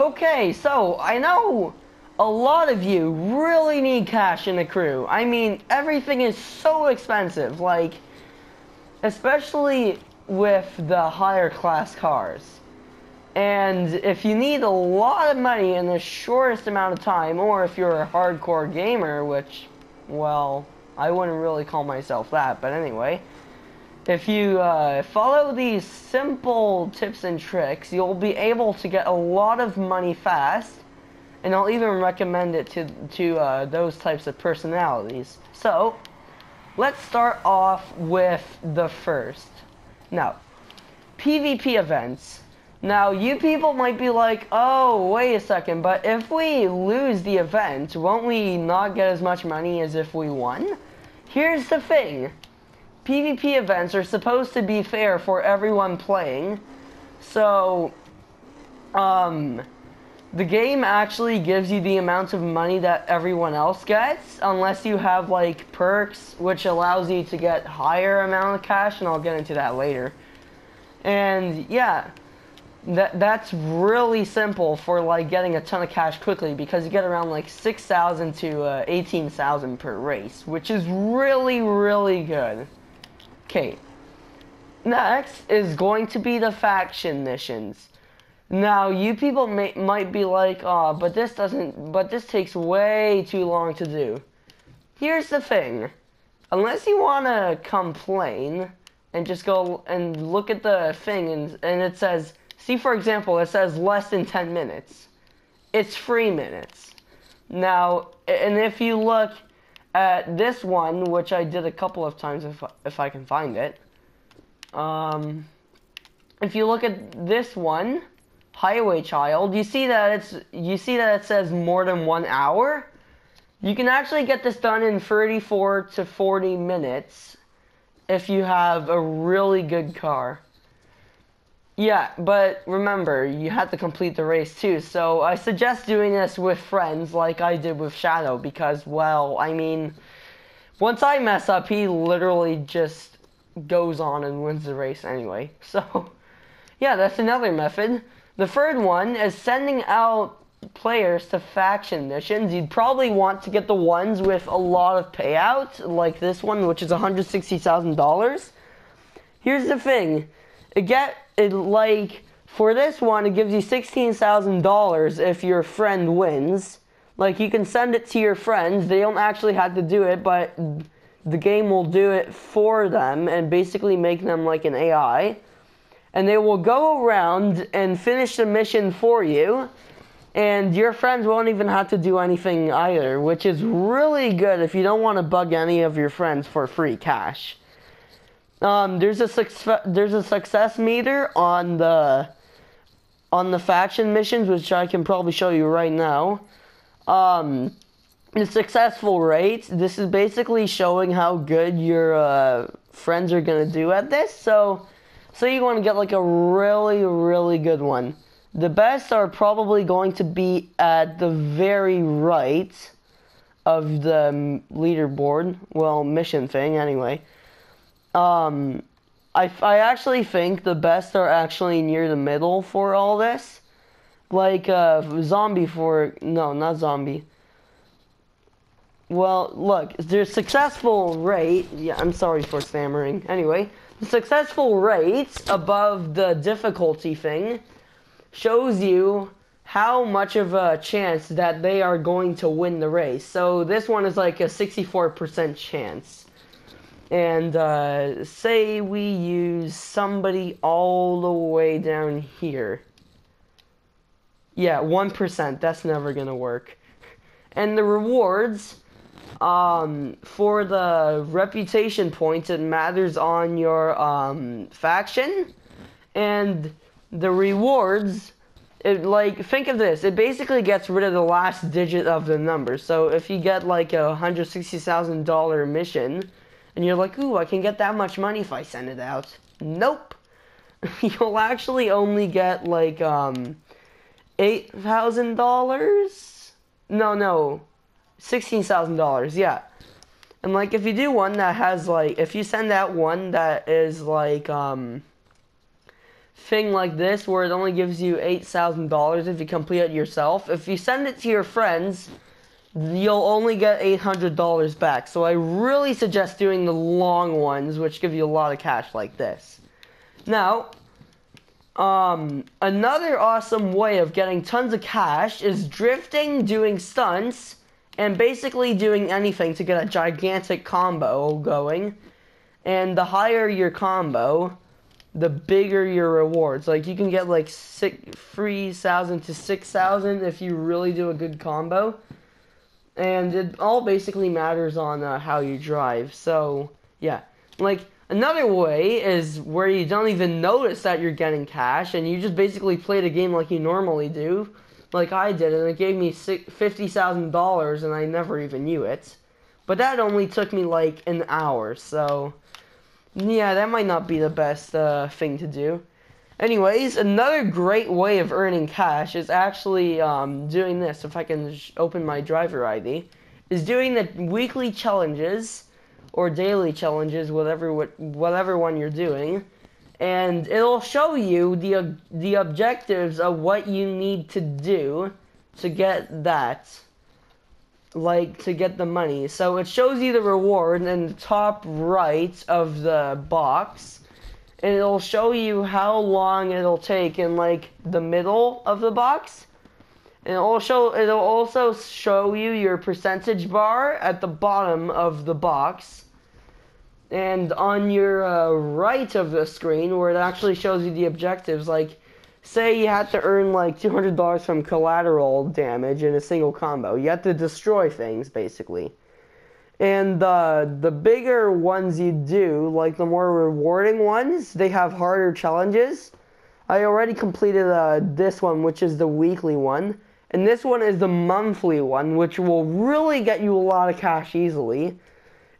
Okay, so I know a lot of you really need cash in the crew. I mean, everything is so expensive, like, especially with the higher class cars. And if you need a lot of money in the shortest amount of time, or if you're a hardcore gamer, which, well, I wouldn't really call myself that, but anyway, if you follow these simple tips and tricks, you'll be able to get a lot of money fast, and I'll even recommend it to those types of personalities. So, let's start off with the first. Now, PvP events. Now, you people might be like, oh, wait a second, but if we lose the event, won't we not get as much money as if we won? Here's the thing. PvP events are supposed to be fair for everyone playing, so the game actually gives you the amount of money that everyone else gets, unless you have like perks, which allows you to get higher amount of cash, and I'll get into that later. And yeah, that's really simple for like getting a ton of cash quickly, because you get around like 6,000 to 18,000 per race, which is really, really good. Okay, next is going to be the faction missions. Now, you people might be like, oh, but this takes way too long to do. Here's the thing. Unless you want to complain and just go and look at the thing and it says, see, for example, it says less than 10 minutes. It's 3 minutes. Now, and if you look at this one, which I did a couple of times, if I can find it. If you look at this one, Highway Child, you see that it says more than 1 hour. You can actually get this done in 34 to 40 minutes if you have a really good car. Yeah, but remember, you have to complete the race too, so I suggest doing this with friends like I did with Shadow, because, well, I mean, once I mess up, he literally just goes on and wins the race anyway. So, yeah, that's another method. The third one is sending out players to faction missions. You'd probably want to get the ones with a lot of payout, like this one, which is $160,000. Here's the thing. For this one, it gives you $16,000 if your friend wins. Like, you can send it to your friends. They don't actually have to do it, but the game will do it for them and basically make them like an AI. And they will go around and finish the mission for you. And your friends won't even have to do anything either, which is really good if you don't want to bug any of your friends for free cash. There's a success meter on the faction missions, which I can probably show you right now. The successful rate. This is basically showing how good your friends are gonna do at this. So you want to get like a really, really good one. The best are probably going to be at the very right of the leaderboard. Well, mission thing anyway. I actually think the best are actually near the middle for all this. Like, Well, look, their successful rate, yeah, I'm sorry for stammering. Anyway, the successful rate above the difficulty thing shows you how much of a chance that they are going to win the race. So this one is like a 64% chance. And say we use somebody all the way down here. Yeah, 1%. That's never going to work. And the rewards, for the reputation points, it matters on your faction. And the rewards, think of this. It basically gets rid of the last digit of the number. So if you get like a $160,000 mission, and you're like, ooh, I can get that much money if I send it out. Nope. You'll actually only get, like, $8,000? No. $16,000, yeah. And, like, if you do one that has, like, if you send out one that is, like, thing like this where it only gives you $8,000 if you complete it yourself. If you send it to your friends, you'll only get $800 back. So I really suggest doing the long ones, which give you a lot of cash like this. Now, another awesome way of getting tons of cash is drifting, doing stunts, and basically doing anything to get a gigantic combo going. And the higher your combo, the bigger your rewards. Like, you can get like 3,000 to 6,000 if you really do a good combo. And it all basically matters on how you drive. So, yeah. Like, another way is where you don't even notice that you're getting cash, and you just basically play the game like you normally do, like I did, and it gave me $50,000, and I never even knew it. But that only took me like an hour, so yeah, that might not be the best thing to do. Anyways, another great way of earning cash is actually doing this, if I can open my driver ID, is doing the weekly challenges, or daily challenges, whatever one you're doing, and it'll show you the objectives of what you need to do to get that, like, to get the money. So it shows you the reward in the top right of the box, and it'll show you how long it'll take in, like, the middle of the box. And it'll also show you your percentage bar at the bottom of the box. And on your right of the screen, where it actually shows you the objectives, like, say you had to earn like $200 from collateral damage in a single combo. You have to destroy things, basically. And the bigger ones you do, like the more rewarding ones, they have harder challenges. I already completed this one, which is the weekly one. And this one is the monthly one, which will really get you a lot of cash easily.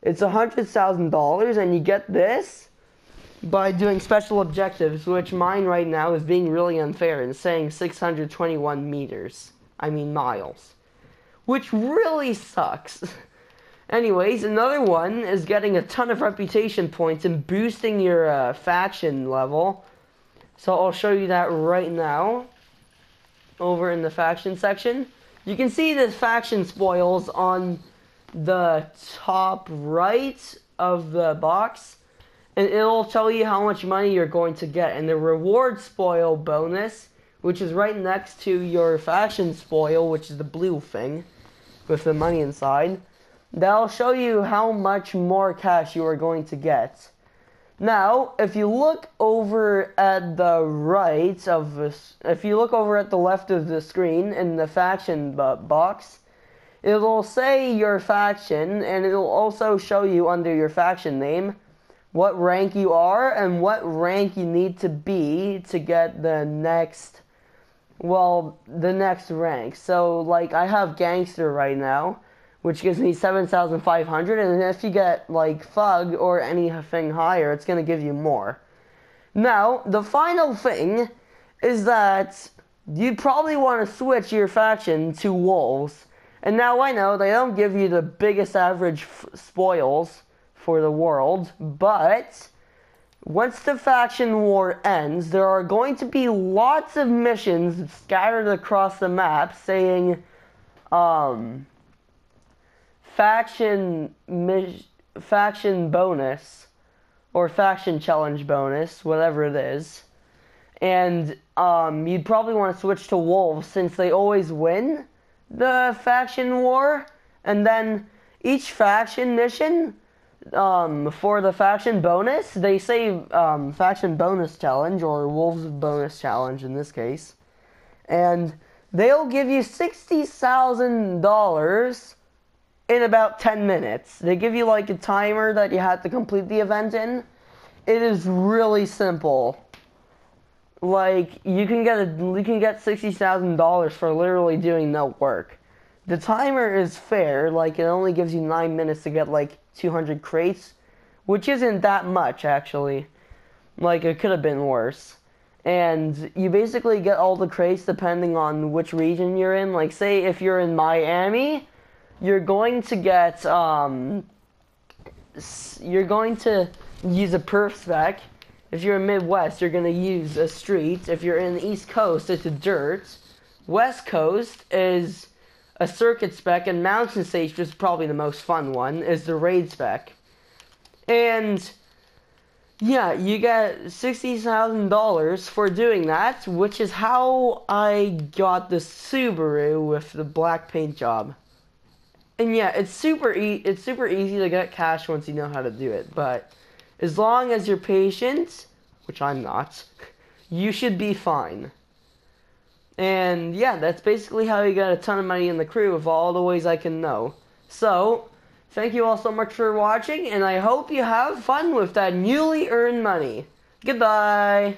It's $100,000, and you get this by doing special objectives, which mine right now is being really unfair and saying 621 meters. I mean miles. Which really sucks. Anyways, another one is getting a ton of reputation points and boosting your faction level. So I'll show you that right now, over in the faction section. You can see the faction spoils on the top right of the box, and it'll tell you how much money you're going to get. And the reward spoil bonus, which is right next to your faction spoil, which is the blue thing with the money inside, that'll show you how much more cash you are going to get. Now, if you look over at the right of this, if you look over at the left of the screen in the faction box, it'll say your faction, and it'll also show you under your faction name what rank you are and what rank you need to be to get the next, well, the next rank. So, like, I have Gangster right now, which gives me 7,500, and if you get, like, Thug or anything higher, it's going to give you more. Now, the final thing is that you probably want to switch your faction to Wolves. And now I know they don't give you the biggest average spoils for the world, but once the faction war ends, there are going to be lots of missions scattered across the map saying, faction bonus, or faction challenge bonus, whatever it is. And you'd probably want to switch to Wolves, since they always win the faction war. And then each faction mission, for the faction bonus, they say faction bonus challenge, or Wolves bonus challenge in this case, and they'll give you $60,000 in about 10 minutes. They give you like a timer that you have to complete the event in. It is really simple. Like, you can get $60,000 for literally doing no work. The timer is fair, like it only gives you 9 minutes to get like 200 crates, which isn't that much actually. Like, it could have been worse. And you basically get all the crates depending on which region you're in. Like, say if you're in Miami, you're going to use a perf spec If you're in Midwest, you're going to use a street. If you're in the East Coast, it's a dirt. West Coast is a circuit spec, and mountain stage, which is probably the most fun one, is the raid spec. And yeah, you get $60,000 for doing that, which is how I got the Subaru with the black paint job. And yeah, it's super easy to get cash once you know how to do it, but as long as you're patient, which I'm not, you should be fine. And yeah, that's basically how you got a ton of money in the crew of all the ways I can know. So, thank you all so much for watching, and I hope you have fun with that newly earned money. Goodbye!